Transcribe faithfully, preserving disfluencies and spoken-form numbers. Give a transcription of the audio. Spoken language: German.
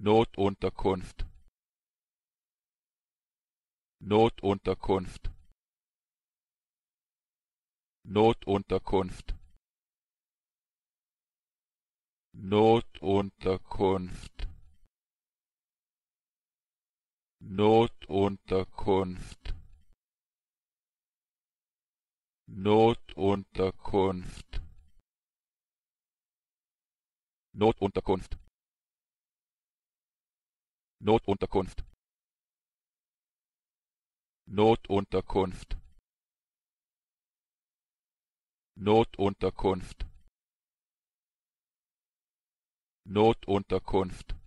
Notunterkunft, Notunterkunft, Notunterkunft, Notunterkunft, Notunterkunft, Notunterkunft, Notunterkunft, Notunterkunft, Notunterkunft, Notunterkunft, Notunterkunft,